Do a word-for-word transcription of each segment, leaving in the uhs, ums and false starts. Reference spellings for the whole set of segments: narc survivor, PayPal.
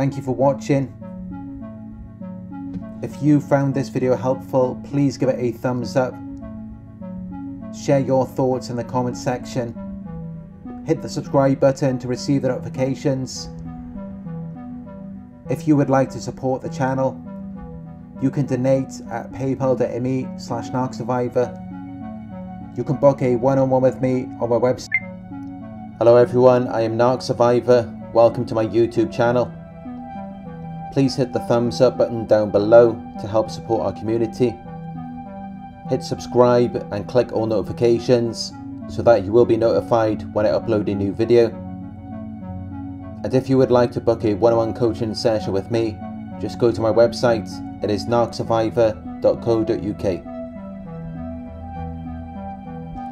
Thank you for watching. If you found this video helpful, please give it a thumbs up. Share your thoughts in the comment section. Hit the subscribe button to receive the notifications. If you would like to support the channel, you can donate at paypal dot me slash narc survivor. You can book a one-on-one with me on my website. Hello everyone, I am Narc Survivor. Welcome to my YouTube channel. Please hit the thumbs up button down below to help support our community. Hit subscribe and click all notifications so that you will be notified when I upload a new video. And if you would like to book a one-on-one coaching session with me, just go to my website. It is narc survivor dot co dot U K.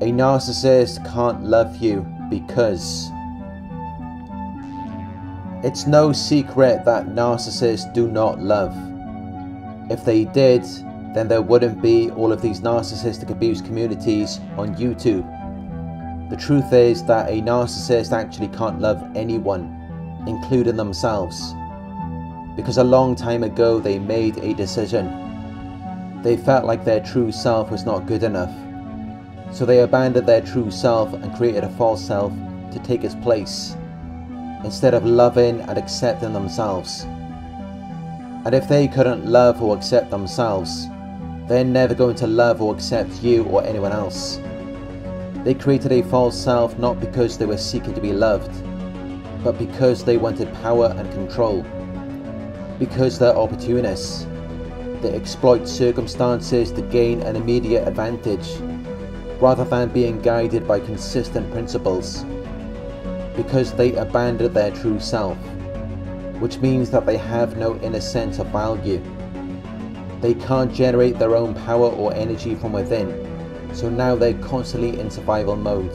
A narcissist can't love you because... It's no secret that narcissists do not love. If they did, then there wouldn't be all of these narcissistic abuse communities on YouTube. The truth is that a narcissist actually can't love anyone, including themselves. Because a long time ago they made a decision. They felt like their true self was not good enough. So they abandoned their true self and created a false self to take its place, instead of loving and accepting themselves. And if they couldn't love or accept themselves, they're never going to love or accept you or anyone else. They created a false self not because they were seeking to be loved, but because they wanted power and control. Because they're opportunists. They exploit circumstances to gain an immediate advantage, rather than being guided by consistent principles. Because they abandoned their true self, which means that they have no inner sense of value. They can't generate their own power or energy from within, so now they're constantly in survival mode,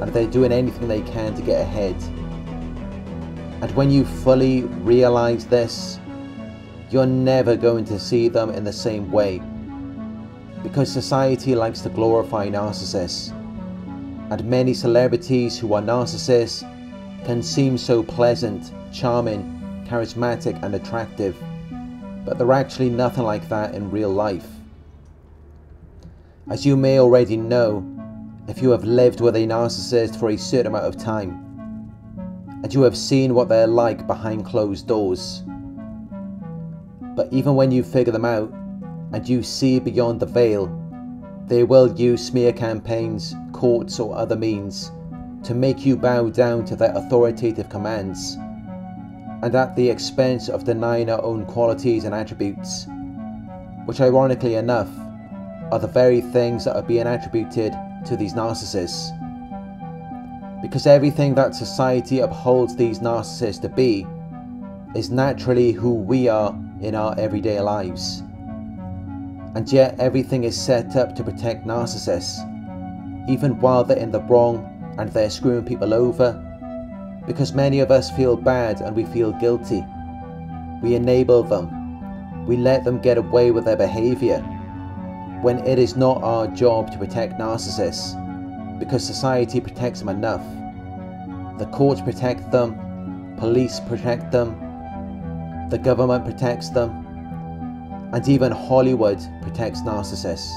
and they're doing anything they can to get ahead. And when you fully realize this, you're never going to see them in the same way, because society likes to glorify narcissists. And many celebrities who are narcissists can seem so pleasant, charming, charismatic and attractive, but they're actually nothing like that in real life. As you may already know, if you have lived with a narcissist for a certain amount of time, and you have seen what they're like behind closed doors, but even when you figure them out and you see beyond the veil, they will use smear campaigns, courts or other means to make you bow down to their authoritative commands, and at the expense of denying our own qualities and attributes, which ironically enough are the very things that are being attributed to these narcissists. Because everything that society upholds these narcissists to be is naturally who we are in our everyday lives. And yet everything is set up to protect narcissists, even while they're in the wrong and they're screwing people over. Because many of us feel bad and we feel guilty. We enable them. We let them get away with their behaviour, when it is not our job to protect narcissists, because society protects them enough. The courts protect them, police protect them, the government protects them, and even Hollywood protects narcissists.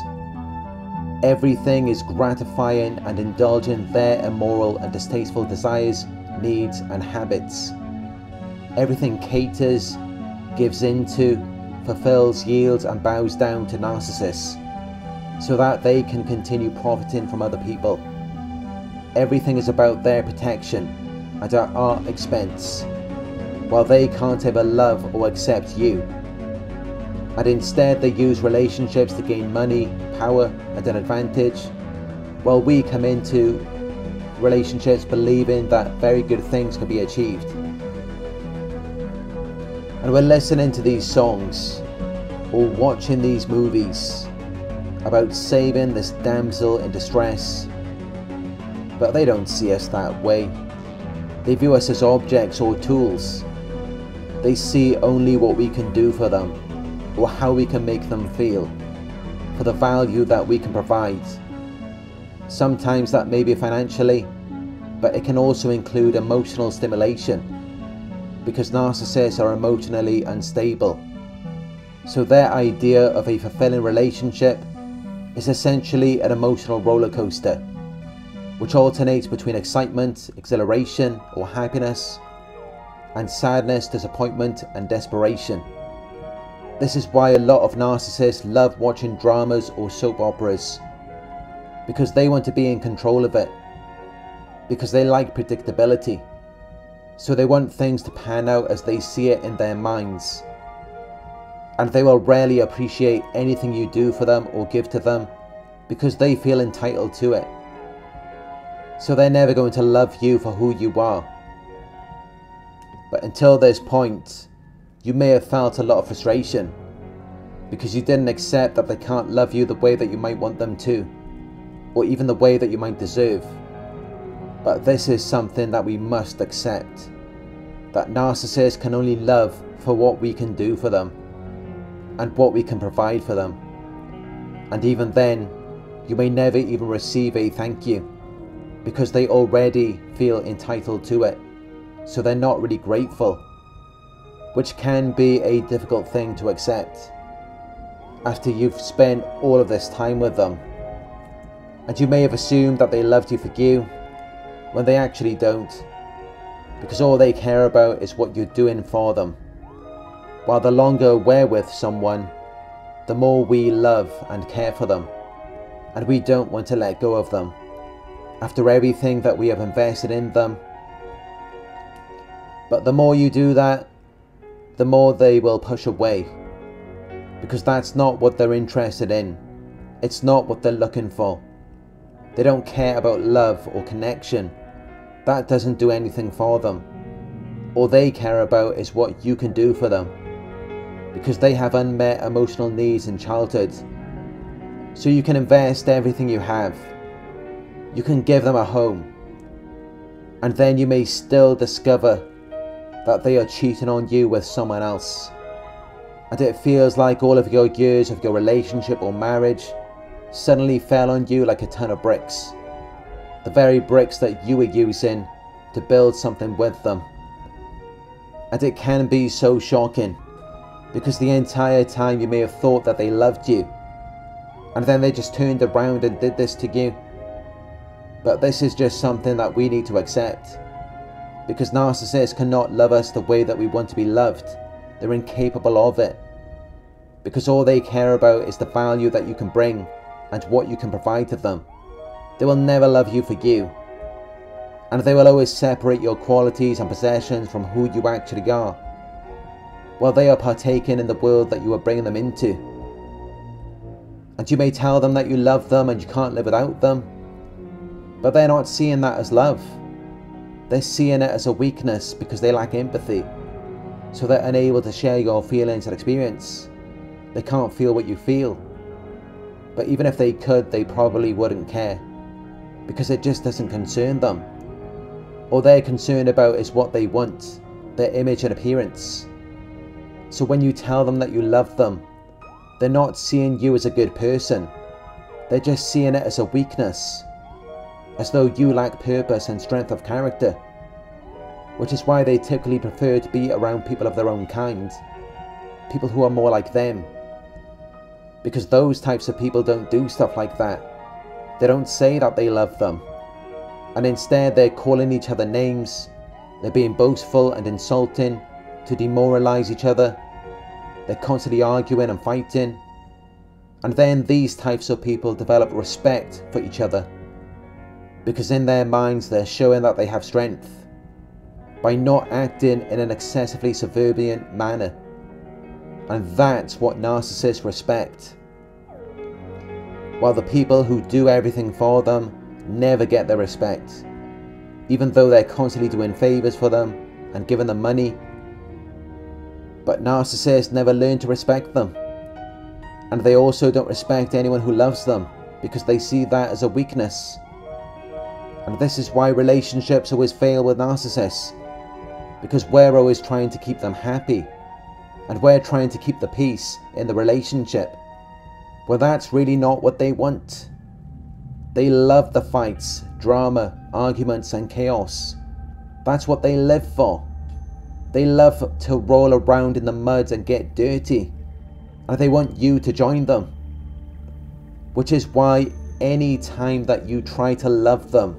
Everything is gratifying and indulging their immoral and distasteful desires, needs and habits. Everything caters, gives into, fulfills, yields and bows down to narcissists, so that they can continue profiting from other people. Everything is about their protection and at our expense, while they can't ever love or accept you. And instead they use relationships to gain money, power and an advantage, while we come into relationships believing that very good things can be achieved. And we're listening to these songs or watching these movies about saving this damsel in distress, but they don't see us that way. They view us as objects or tools. They see only what we can do for them, or how we can make them feel, for the value that we can provide. Sometimes that may be financially, but it can also include emotional stimulation. because narcissists are emotionally unstable. So their idea of a fulfilling relationship is essentially an emotional roller coaster, which alternates between excitement, exhilaration or happiness, and sadness, disappointment and desperation. This is why a lot of narcissists love watching dramas or soap operas, because they want to be in control of it, because they like predictability. So they want things to pan out as they see it in their minds, and they will rarely appreciate anything you do for them or give to them because they feel entitled to it. So they're never going to love you for who you are. But until this point, you may have felt a lot of frustration because you didn't accept that they can't love you the way that you might want them to, or even the way that you might deserve. But this is something that we must accept, that narcissists can only love for what we can do for them and what we can provide for them. And even then, you may never even receive a thank you because they already feel entitled to it. So they're not really grateful, which can be a difficult thing to accept after you've spent all of this time with them. And you may have assumed that they loved you for you when they actually don't, because all they care about is what you're doing for them. While the longer we're with someone, the more we love and care for them, and we don't want to let go of them after everything that we have invested in them. But the more you do that, the more they will push away, because that's not what they're interested in. It's not what they're looking for. They don't care about love or connection. That doesn't do anything for them. All they care about is what you can do for them, because they have unmet emotional needs in childhood. So you can invest everything you have. You can give them a home. And then you may still discover that they are cheating on you with someone else, and it feels like all of your years of your relationship or marriage suddenly fell on you like a ton of bricks, the very bricks that you were using to build something with them. And it can be so shocking, because the entire time you may have thought that they loved you, and then they just turned around and did this to you. But this is just something that we need to accept, because narcissists cannot love us the way that we want to be loved. They're incapable of it, because all they care about is the value that you can bring and what you can provide to them. They will never love you for you, and they will always separate your qualities and possessions from who you actually are, while they are partaking in the world that you are bringing them into. And you may tell them that you love them and you can't live without them, but they're not seeing that as love. They're seeing it as a weakness because they lack empathy, so they're unable to share your feelings and experience. They can't feel what you feel, but even if they could, they probably wouldn't care, because it just doesn't concern them. All they're concerned about is what they want, their image and appearance. So when you tell them that you love them, they're not seeing you as a good person. They're just seeing it as a weakness, as though you lack purpose and strength of character, which is why they typically prefer to be around people of their own kind, people who are more like them, because those types of people don't do stuff like that. They don't say that they love them, and instead they're calling each other names. They're being boastful and insulting to demoralize each other. They're constantly arguing and fighting, and then these types of people develop respect for each other, because in their minds they're showing that they have strength by not acting in an excessively subservient manner. And that's what narcissists respect, while the people who do everything for them never get their respect, even though they're constantly doing favors for them and giving them money. But narcissists never learn to respect them, and they also don't respect anyone who loves them, because they see that as a weakness. And this is why relationships always fail with narcissists, because we're always trying to keep them happy, and we're trying to keep the peace in the relationship. Well, that's really not what they want. They love the fights, drama, arguments and chaos. That's what they live for. They love to roll around in the mud and get dirty, and they want you to join them. Which is why any time that you try to love them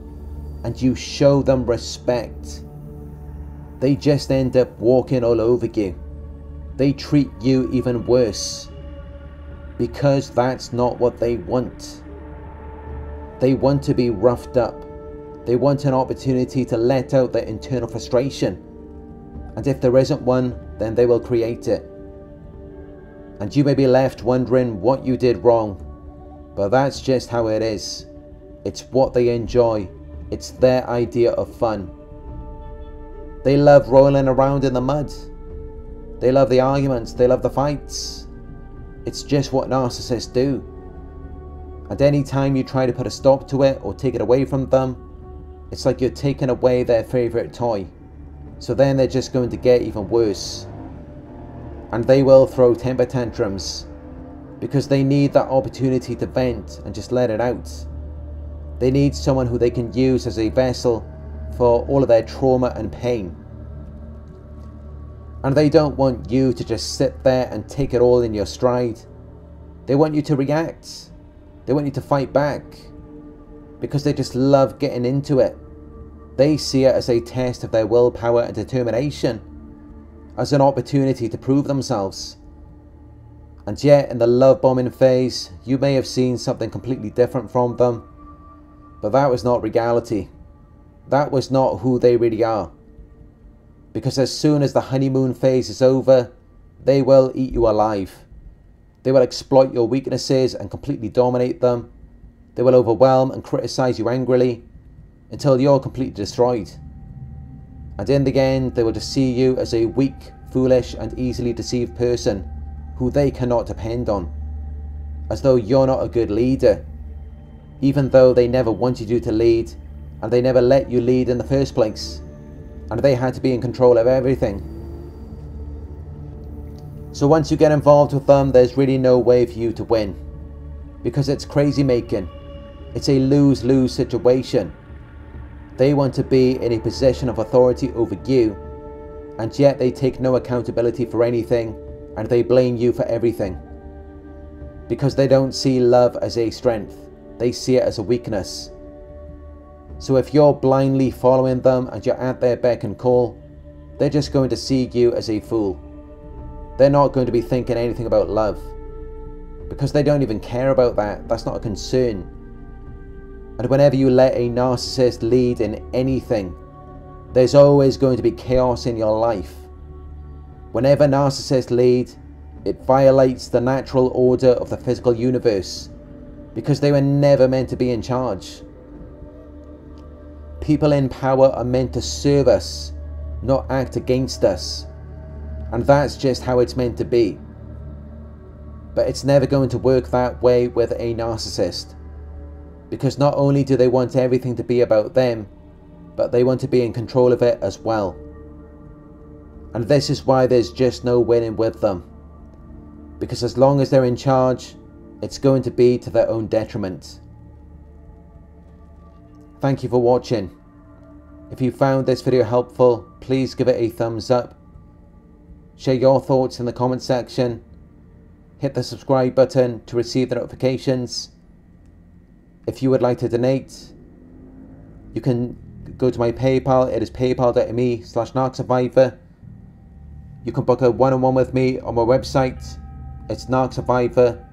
and you show them respect, they just end up walking all over you. They treat you even worse, because that's not what they want. They want to be roughed up. They want an opportunity to let out their internal frustration. And if there isn't one, then they will create it. And you may be left wondering what you did wrong, but that's just how it is. It's what they enjoy. It's their idea of fun. They love rolling around in the mud. They love the arguments. They love the fights. It's just what narcissists do. And any time you try to put a stop to it or take it away from them, it's like you're taking away their favourite toy. So then they're just going to get even worse. And they will throw temper tantrums, because they need that opportunity to vent and just let it out. They need someone who they can use as a vessel for all of their trauma and pain. And they don't want you to just sit there and take it all in your stride. They want you to react. They want you to fight back, because they just love getting into it. They see it as a test of their willpower and determination, as an opportunity to prove themselves. And yet in the love bombing phase, you may have seen something completely different from them, but that was not reality. That was not who they really are. Because as soon as the honeymoon phase is over, they will eat you alive. They will exploit your weaknesses and completely dominate them. They will overwhelm and criticize you angrily until you're completely destroyed. And in the end, they will just see you as a weak, foolish and easily deceived person who they cannot depend on. As though you're not a good leader, even though they never wanted you to lead, and they never let you lead in the first place, and they had to be in control of everything. So once you get involved with them, there's really no way for you to win, because it's crazy making. It's a lose-lose situation. They want to be in a position of authority over you, and yet they take no accountability for anything, and they blame you for everything. Because they don't see love as a strength, they see it as a weakness. So if you're blindly following them and you're at their beck and call, they're just going to see you as a fool. They're not going to be thinking anything about love, because they don't even care about that. That's not a concern. And whenever you let a narcissist lead in anything, there's always going to be chaos in your life. Whenever narcissists lead, it violates the natural order of the physical universe, because they were never meant to be in charge. People in power are meant to serve us, not act against us. And that's just how it's meant to be. But it's never going to work that way with a narcissist. Because not only do they want everything to be about them, but they want to be in control of it as well. And this is why there's just no winning with them. Because as long as they're in charge, it's going to be to their own detriment. Thank you for watching. If you found this video helpful, please give it a thumbs up. Share your thoughts in the comment section. Hit the subscribe button to receive the notifications. If you would like to donate, you can go to my PayPal. It is paypal.me slash narcsurvivor. You can book a one-on-one with me on my website. It's narc survivor